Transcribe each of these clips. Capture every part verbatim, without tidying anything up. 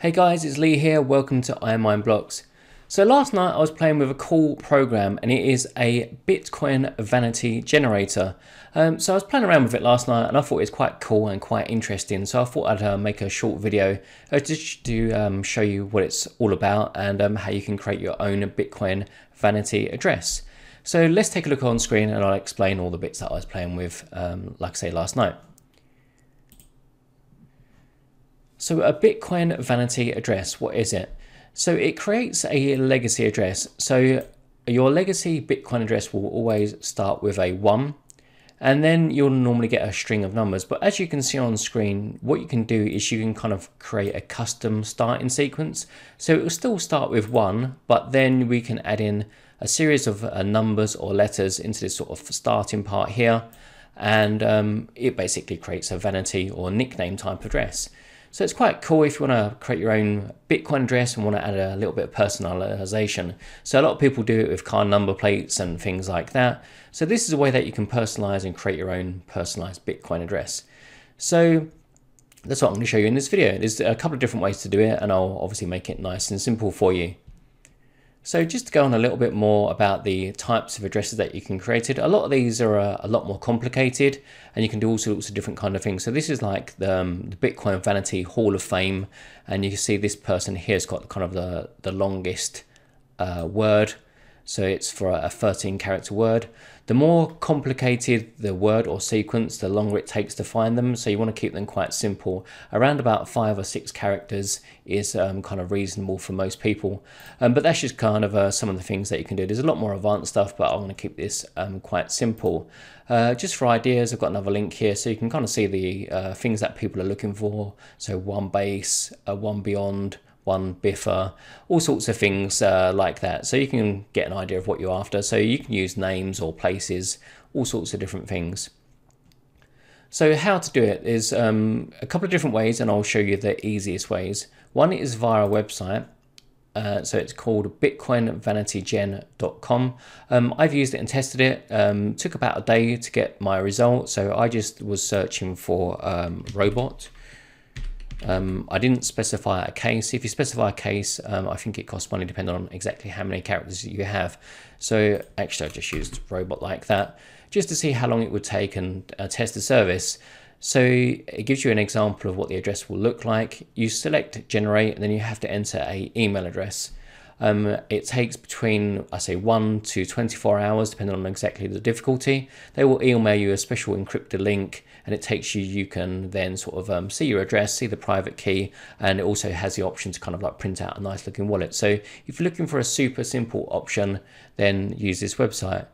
Hey guys, it's Lee here. Welcome to Iron Mind Blocks. So last night I was playing with a cool program and it is a Bitcoin vanity generator. Um, so I was playing around with it last night and I thought it was quite cool and quite interesting. So I thought I'd uh, make a short video just to um, show you what it's all about and um, how you can create your own Bitcoin vanity address. So let's take a look on screen and I'll explain all the bits that I was playing with, um, like I say, last night. So a Bitcoin vanity address, what is it? So it creates a legacy address. So your legacy Bitcoin address will always start with a one, and then you'll normally get a string of numbers. But as you can see on screen, what you can do is you can kind of create a custom starting sequence. So it will still start with one, but then we can add in a series of uh, numbers or letters into this sort of starting part here. And um, it basically creates a vanity or nickname type address. So it's quite cool if you want to create your own Bitcoin address and want to add a little bit of personalization. So a lot of people do it with car number plates and things like that. So this is a way that you can personalize and create your own personalized Bitcoin address. So that's what I'm going to show you in this video. There's a couple of different ways to do it and I'll obviously make it nice and simple for you. So just to go on a little bit more about the types of addresses that you can create, a lot of these are a, a lot more complicated and you can do all sorts of different kind of things. So this is like the, um, the Bitcoin Vanity Hall of Fame, and you can see this person here has got kind of the, the longest uh, word. So it's for a thirteen character word. The more complicated the word or sequence, the longer it takes to find them. So you want to keep them quite simple. Around about five or six characters is um, kind of reasonable for most people. Um, but that's just kind of uh, some of the things that you can do. There's a lot more advanced stuff, but I want to keep this um, quite simple. Uh, just for ideas, I've got another link here. So you can kind of see the uh, things that people are looking for. So one base, uh, one beyond, one biffer, all sorts of things uh, like that. So you can get an idea of what you're after. So you can use names or places, all sorts of different things. So how to do it is um, a couple of different ways, and I'll show you the easiest ways. One is via a website. Uh, so it's called Bitcoin Vanity Gen dot com. Um, I've used it and tested it. Um, took about a day to get my results. So I just was searching for um, robot. Um, I didn't specify a case. If you specify a case, um, I think it costs money depending on exactly how many characters you have. So actually I just used robot like that just to see how long it would take and uh, test the service. So it gives you an example of what the address will look like. You select generate and then you have to enter an email address. Um, it takes between, I say, one to twenty-four hours, depending on exactly the difficulty. They will email you a special encrypted link, and it takes you, you can then sort of um, see your address, see the private key, and it also has the option to kind of like print out a nice looking wallet. So if you're looking for a super simple option, then use this website.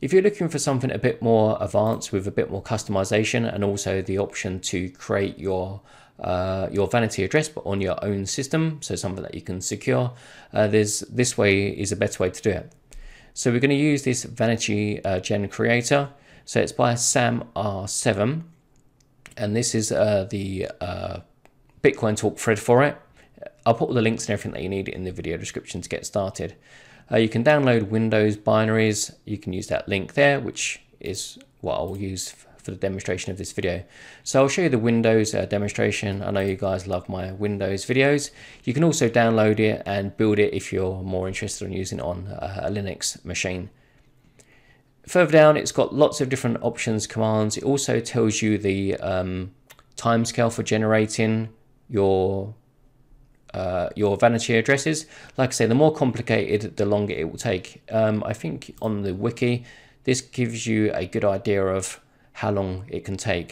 If you're looking for something a bit more advanced with a bit more customization and also the option to create your Uh, your vanity address but on your own system, so something that you can secure, uh, there's this way is a better way to do it. So we're going to use this vanity uh, gen creator. So it's by Sam R seven, and this is uh, the uh, Bitcoin Talk thread for it. I'll put all the links and everything that you need in the video description to get started. Uh, you can download Windows binaries. You can use that link there, which is what I'll use for the demonstration of this video. So I'll show you the Windows uh, demonstration. I know you guys love my Windows videos. You can also download it and build it if you're more interested in using it on uh, a Linux machine. Further down, it's got lots of different options, commands. It also tells you the um, timescale for generating your Uh, your vanity addresses. Like I say, the more complicated, the longer it will take. Um, I think on the wiki, this gives you a good idea of how long it can take.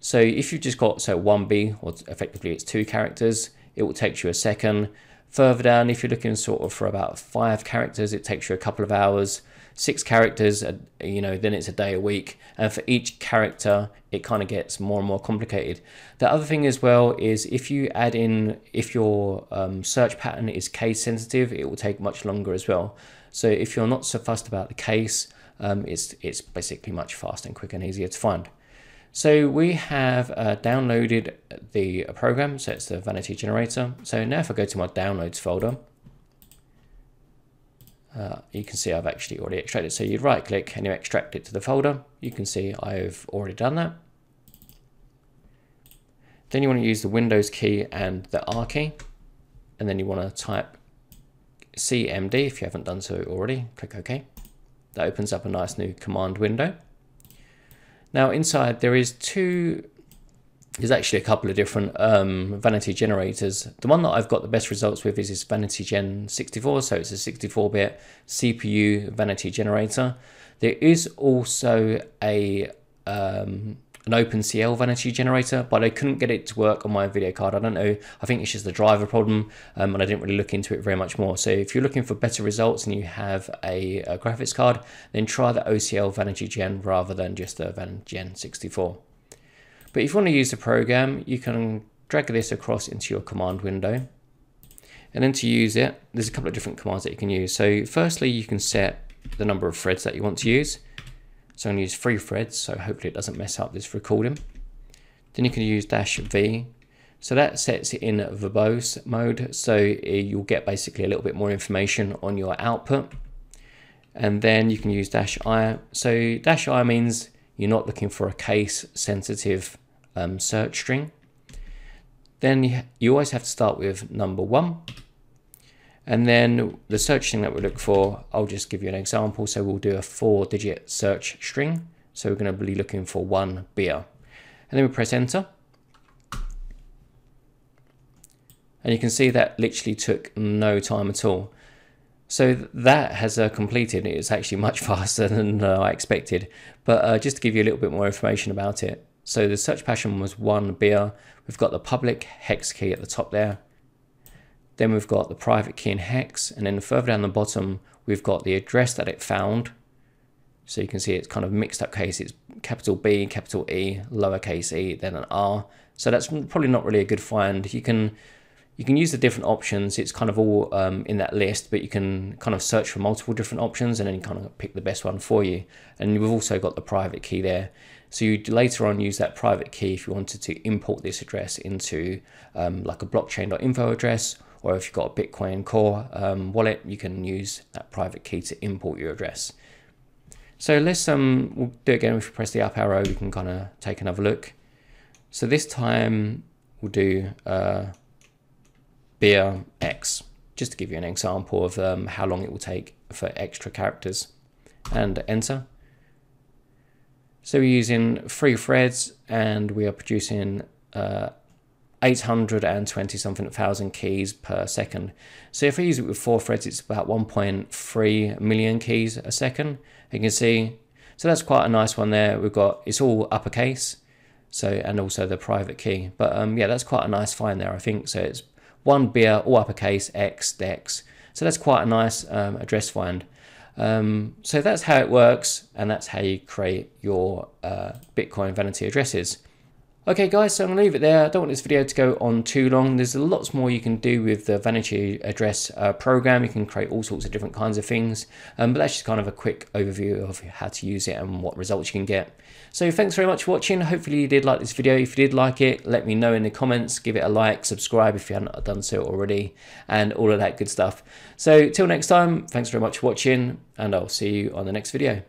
So if you've just got, so one B, or effectively it's two characters, it will take you a second. Further down, if you're looking sort of for about five characters, it takes you a couple of hours. Six characters, you know, then it's a day, a week. And for each character, it kind of gets more and more complicated. The other thing as well is if you add in, if your um, search pattern is case sensitive, it will take much longer as well. So if you're not so fussed about the case, um, it's, it's basically much faster and quicker and easier to find. So we have uh, downloaded the program, so it's the vanity generator. So now if I go to my downloads folder, Uh, you can see I've actually already extracted. So you right click and you extract it to the folder. You can see I've already done that. Then you want to use the Windows key and the R key. and then you want to type C M D if you haven't done so already. Click OK. That opens up a nice new command window. Now inside there is two, there's actually a couple of different um, vanity generators. The one that I've got the best results with is this vanity gen sixty-four, so it's a sixty-four bit C P U vanity generator. There is also a um, an OpenCL vanity generator, but I couldn't get it to work on my video card. I don't know, I think it's just the driver problem, um, and I didn't really look into it very much more. So if you're looking for better results and you have a, a graphics card, then try the O C L VanityGen rather than just the vanitygen sixty-four. But if you want to use the program, you can drag this across into your command window. And then to use it, there's a couple of different commands that you can use. So firstly, you can set the number of threads that you want to use. So I'm going to use three threads, so hopefully it doesn't mess up this recording. Then you can use dash V. So that sets it in verbose mode, so you'll get basically a little bit more information on your output. And then you can use dash I. So dash I means you're not looking for a case-sensitive um, search string. Then you always have to start with number one. And then the search string that we look for, I'll just give you an example. So we'll do a four digit search string. So we're going to be looking for one beer. And then we press enter. And you can see that literally took no time at all. So that has uh, completed. It's actually much faster than uh, I expected. But uh, just to give you a little bit more information about it. So the search pattern was one beer. We've got the public hex key at the top there. Then we've got the private key in hex, and then further down the bottom, we've got the address that it found. So you can see it's kind of mixed up case. It's capital B, capital E, lowercase e, then an R. So that's probably not really a good find. You can you can use the different options. It's kind of all um, in that list, but you can kind of search for multiple different options and then you kind of pick the best one for you. And you've also got the private key there. So you'd later on use that private key if you wanted to import this address into um, like a blockchain dot info address, or if you've got a Bitcoin Core um, wallet, you can use that private key to import your address. So let's um, we'll do it again. If you press the up arrow, we can kind of take another look. So this time we'll do uh, beer X, just to give you an example of um, how long it will take for extra characters, and enter. So we're using three threads and we are producing uh, eight hundred twenty something thousand keys per second. So if I use it with four threads, it's about one point three million keys a second. You can see, so that's quite a nice one there. We've got, it's all uppercase, so, and also the private key. But um, yeah, that's quite a nice find there, I think. So it's one beer, all uppercase, X, Dex. So that's quite a nice um, address find. Um, so that's how it works, and that's how you create your uh, Bitcoin vanity addresses. Okay guys, so I'm gonna leave it there. I don't want this video to go on too long. There's lots more you can do with the vanity address uh, program. You can create all sorts of different kinds of things, um, but that's just kind of a quick overview of how to use it and what results you can get. So thanks very much for watching. Hopefully you did like this video. If you did like it, let me know in the comments, give it a like, subscribe if you haven't done so already, and all of that good stuff. So till next time, thanks very much for watching, and I'll see you on the next video.